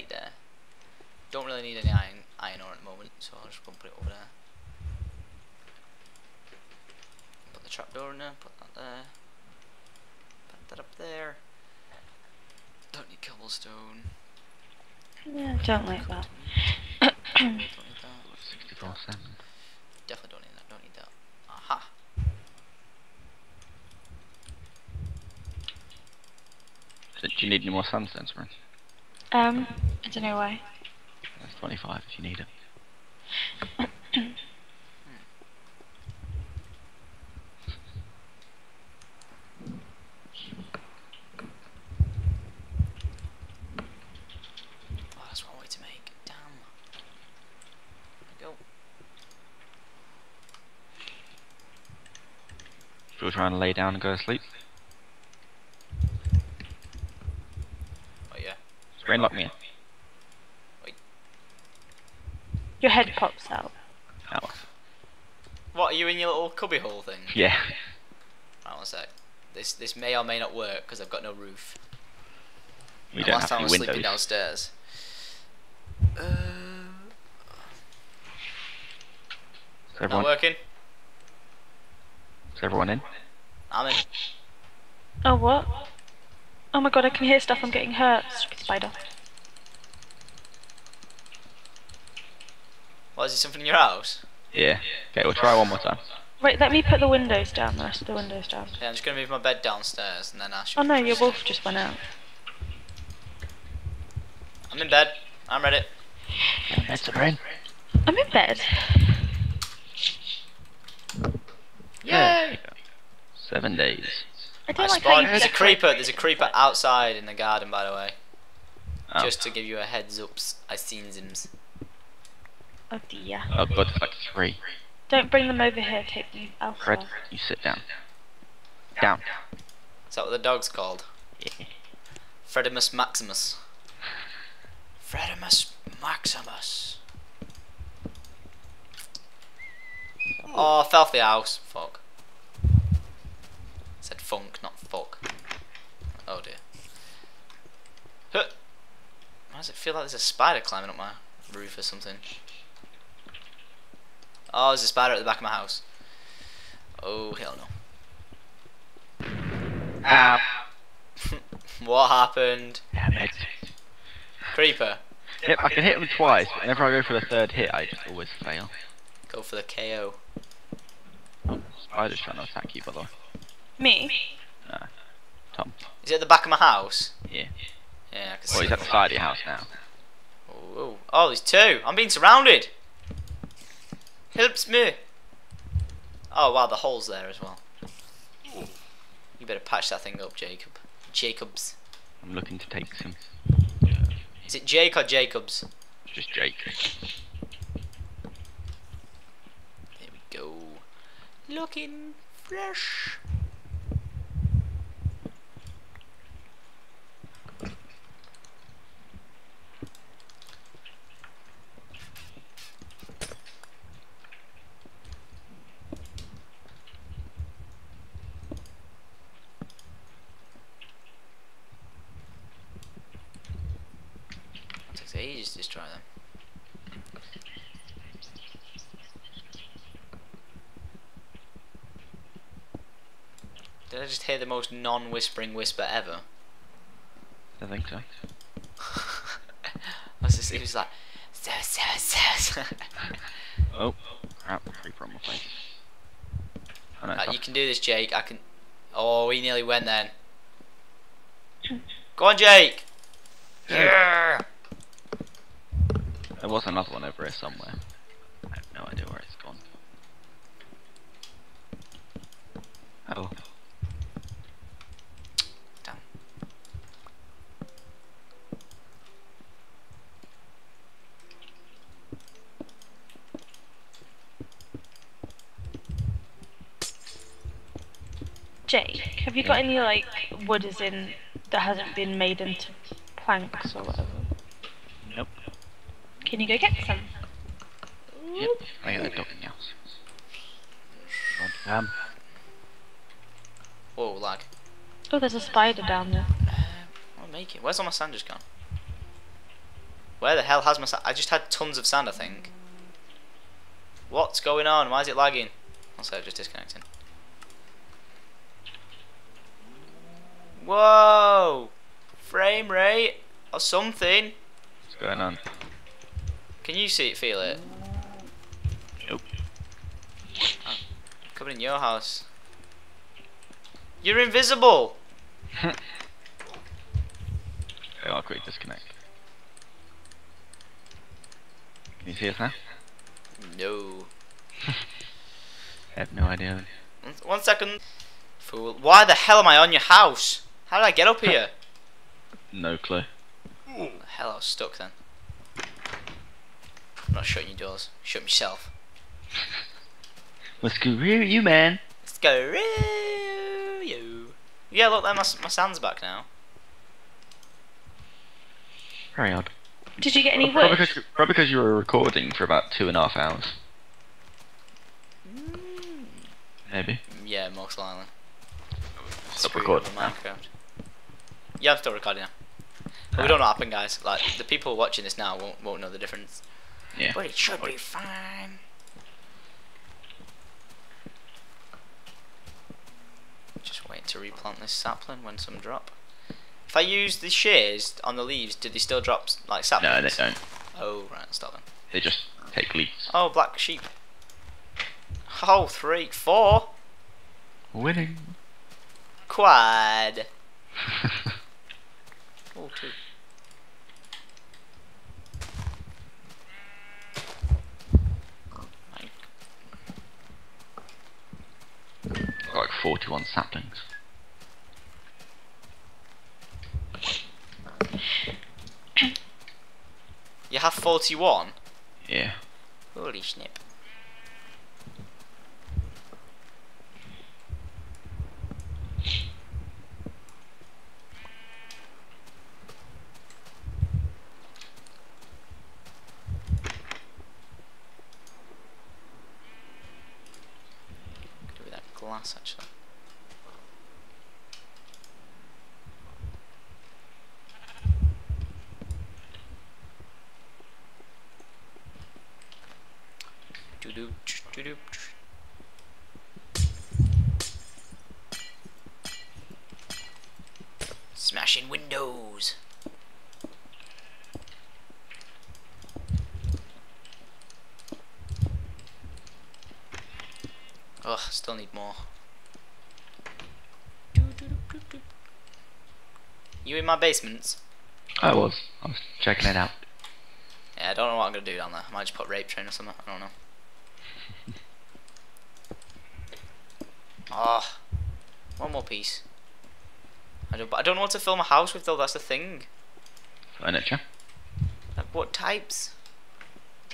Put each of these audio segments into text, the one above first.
right there. Don't really need any iron ore at the moment, so I'll just go and put it over there. Put the trapdoor in there, put that there. Put that up there. Don't need cobblestone. Yeah, don't like that. Don't need that. Definitely don't need that, don't need that. Aha! So do you need any more sandstone, Sprint? I don't know why. That's 25 if you need it. We'll try and lay down and go to sleep. Oh yeah. Spring lock me in. Wait. Your head pops out. Ow. What, are you in your little cubbyhole thing? Yeah. Right, one sec. This may or may not work because I've got no roof. We don't have any windows. Last time I was sleeping downstairs. Not working? Is everyone in? I'm in. Oh, what? Oh my god, I can hear stuff, I'm getting hurt. Stupid spider. What, is there something in your house? Yeah. Okay, we'll try one more time. Wait, let me put the windows down, the rest of the windows down. Yeah, I'm just gonna move my bed downstairs and then I should... Oh no, your wolf just went out. I'm in bed. I'm ready. I'm in bed. Yay! 7 days. I don't like how you there's a creeper. There's a creeper outside in the garden, by the way. Oh. Just to give you a heads up, I seen zims. Oh dear. I've got like 3. Don't bring them over here. Take them elsewhere. Fred, you sit down. Down. Is that what the dog's called? Yeah. Fredimus Maximus. Fredimus Maximus. Oh, I fell off the house. Fuck. I said funk, not fuck. Oh dear. Huh. Why does it feel like there's a spider climbing up my roof or something? Oh, there's a spider at the back of my house. Oh, hell no. Ow. What happened? Damn it. Creeper. Yep, I can hit him twice, but whenever I go for the third hit, I just always fail. Go for the KO. Oh, spider's trying to attack you, by the way. Me? No. Tom. Is it at the back of my house? Yeah. Yeah, I can see. Oh, he's at the side of your house now. Oh, oh, there's 2. I'm being surrounded. Helps me. Oh, wow, the hole's there as well. You better patch that thing up, Jacob. Jacobs. I'm looking to take some. Is it Jake or Jacobs? Just Jake. Looking fresh. It takes ages to destroy them. Did I just hear the most non-whispering whisper ever? I think so. It was like... So. Oh, crap. Creeper on my face. Oh, no, you can do this, Jake. I can... Oh, he nearly went then. Go on, Jake! Yeah! There was another one over here somewhere. I have no idea where it's gone. Oh. Jake, have you got any like wood as in that hasn't been made into planks or whatever? Nope. Can you go get some? Yep. I got a dog in the house. God damn. Whoa, lag. Oh, there's a spider down there. I'll make it. Where's all my sand just gone? Where the hell has my sand? I just had tons of sand, I think. What's going on? Why is it lagging? Also, I'm just disconnecting. Whoa! Frame rate or something. What's going on? Can you see it, feel it? Nope. I'm coming in your house. You're invisible! I'll quick disconnect. Can you see us now? No. I have no idea. 1 second. Fool. Why the hell am I on your house? How did I get up here? No clue. Ooh, the hell, I was stuck then. I'm not shutting your doors. Shut yourself. Let's go rear you, man. Let's go rear you. Yeah, look there. My sand's back now. Very odd. Did you get any wood? Probably because you were recording for about 2.5 hours. Mm. Maybe. Yeah, most likely. Stop recording. Minecraft. Yeah, I'm still recording now. But we don't know what happened, guys. Like, the people watching this now won't know the difference. Yeah. But it should be fine. Just wait to replant this sapling when some drop. If I use the shears on the leaves, do they still drop like saplings? No, they don't. Oh, right, stop them. They just take leaves. Oh, black sheep. Oh, 3, 4. Winning. Quad. Oh, 2. Got like 41 saplings. You have 41? Yeah. Holy snip. Could do that glass actually. Smashing windows. Ugh, still need more. You in my basements? I was. I was checking it out. Yeah, I don't know what I'm gonna do down there. I might just put rape train or something. I don't know. Ah, oh, one more piece. I don't know what to fill my house with though. That's the thing. Furniture. Like what types?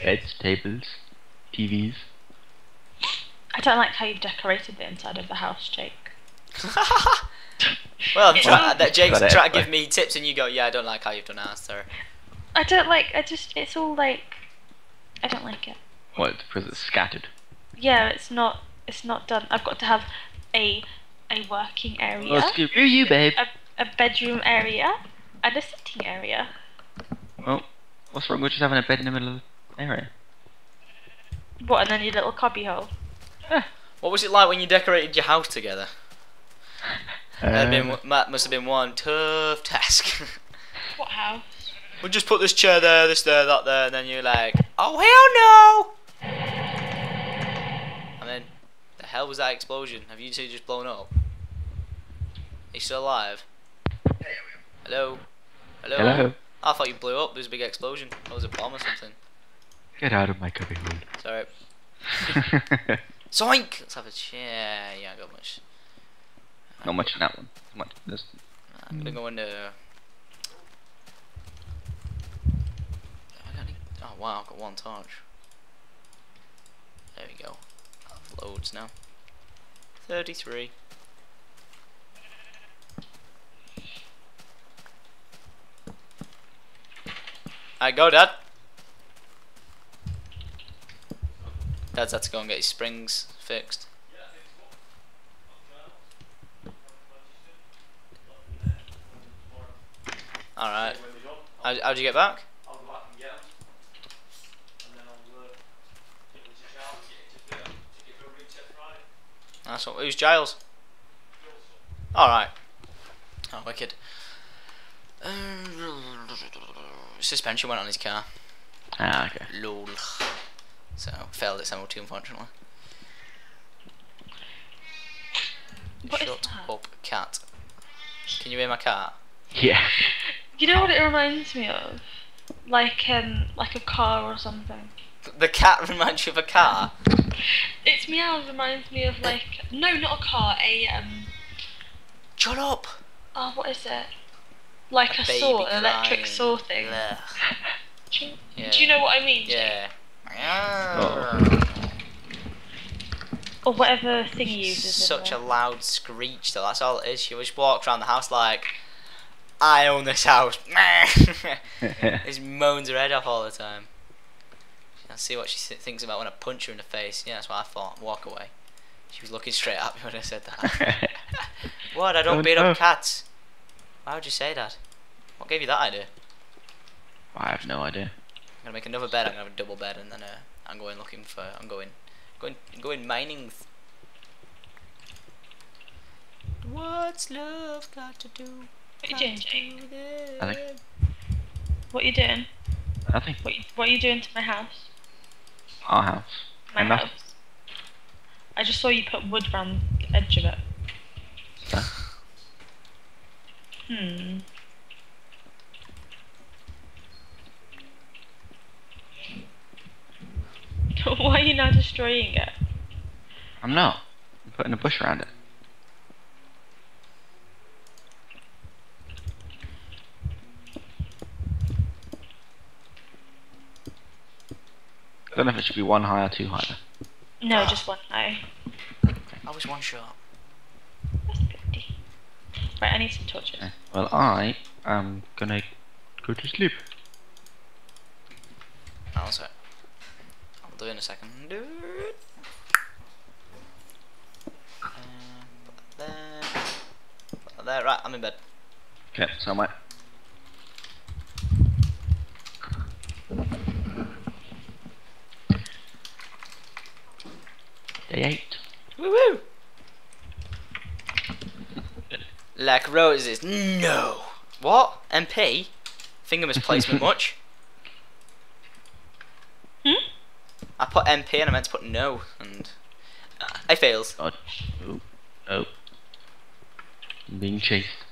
Beds, tables, TVs. I don't like how you've decorated the inside of the house, Jake. Well, I'm Jake's trying to give me tips, and you go, yeah, I don't like how you've done ours, sir. I don't like. It's all like. I don't like it. What? Because it's scattered. Yeah, it's not. It's not done. I've got to have a working area. Let's go through you, babe. A bedroom area and a sitting area. Well, what's wrong with just having a bed in the middle of the area? What, and then your little cubbyhole? Yeah. What was it like when you decorated your house together? That must have been one tough task. What house? We'll just put this chair there, this there, that there, and then you're like, oh hell no! And then. The hell was that explosion? Have you two just blown up? He's still alive. Hello? Hello? Hello? I thought you blew up. There was a big explosion. That was a bomb or something. Get out of my cubbyhole. Sorry. Zoink! Let's have a chair. Yeah, I got much. Not much in that one. Much. I'm gonna go into. Oh wow! I've got one torch. There we go. Loads now. 33. I go, Dad. Dad's had to go and get his springs fixed. All right. How'd you get back? Nice one. Who's Giles? Alright. Oh, wicked. Suspension went on his car. Ah, okay. Lol. So, failed its MOT, unfortunately. What Shut is that? Up, cat. Can you hear my cat? Yeah. You know what it reminds me of? Like a car or something. The cat reminds you of a car? Its meow reminds me of no, not a car, Shut up! Oh, what is it? Like a saw, an electric saw thing. Yeah. Do you know what I mean? Yeah. Oh. Or whatever thing he uses. Such a loud screech though, that's all it is. She just walks around the house like, I own this house. Just moans her head off all the time. I'll see what she thinks about when I punch her in the face. Yeah, that's what I thought. Walk away. She was looking straight at me when I said that. What? I don't beat up cats. Why would you say that? What gave you that idea? I have no idea. I'm gonna make another bed. I'm gonna have a double bed, and then I'm going looking for. I'm going mining. What's love got to do? What are you doing, Jake? Nothing. What are you doing? Nothing. What are you doing to my house? Our house. My house. I just saw you put wood around the edge of it. Hmm. Why are you now destroying it? I'm not. I'm putting a bush around it. I don't know if it should be one high or two high. No, just one high. I was one shot. That's 50. Right, I need some torches. Yeah. Well, I am gonna go to sleep. I'll do it in a second. Put that there. Put that there. Right, I'm in bed. Okay, so am I. Day 8. Woo woo! Like roses. No! What? MP? Finger misplacement much? Hmm? I put MP and I meant to put no, and I fails. God. Oh. Oh. I'm being chased.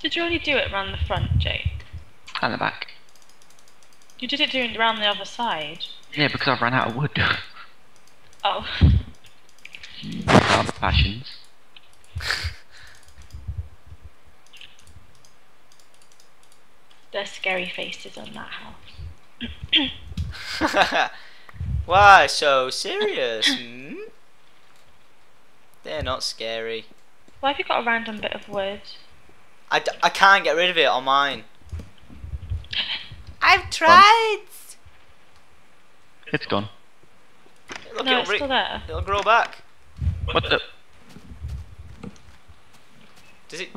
Did you only do it around the front, Jake? And the back. You did it around the other side. Yeah, because I've run out of wood. Oh. Passions. There's scary faces on that house. Why so serious? Hmm? They're not scary. Why have you got a random bit of wood? I can't get rid of it on mine. I've tried. It's gone. Look, no, it's still there. It'll grow back. What the? Does it?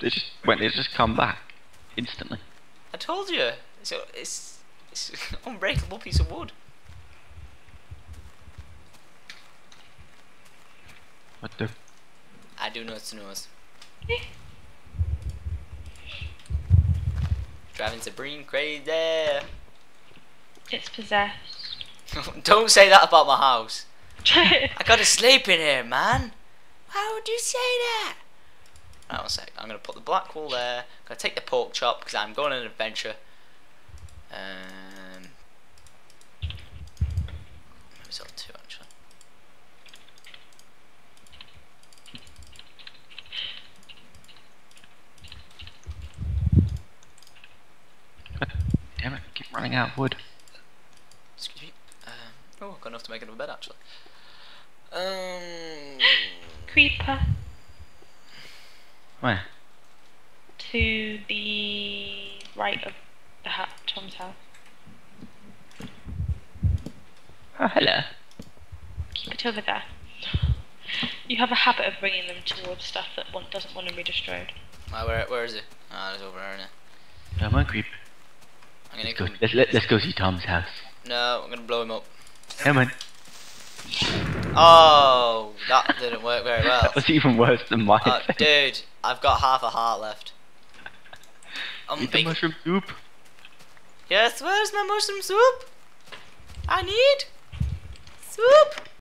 It just come back instantly. I told you. So it's an unbreakable piece of wood. What the? I do know it's noise. Driving Sabrine crazy. It's possessed. Don't say that about my house. I gotta sleep in here, man. Why would you say that? Right, one sec. I'm gonna put the black wool there. I'm gonna take the pork chop because I'm going on an adventure. Maybe sort of 2 actually. Damn it! I keep running out of wood. Oh, I've got enough to make another bed actually. Creeper. Where? To the right of the hat, Tom's house. Oh, hello. Keep it over there. You have a habit of bringing them towards stuff that doesn't want to be destroyed. Where is it? Ah, it's over there, isn't it? Come on, creep. Let's go see Tom's house. No, I'm gonna blow him up. Come on. Oh, that didn't work very well. That was even worse than mine. Dude, I've got half a heart left. Eat the mushroom soup. Yes, where's my mushroom soup? I need soup.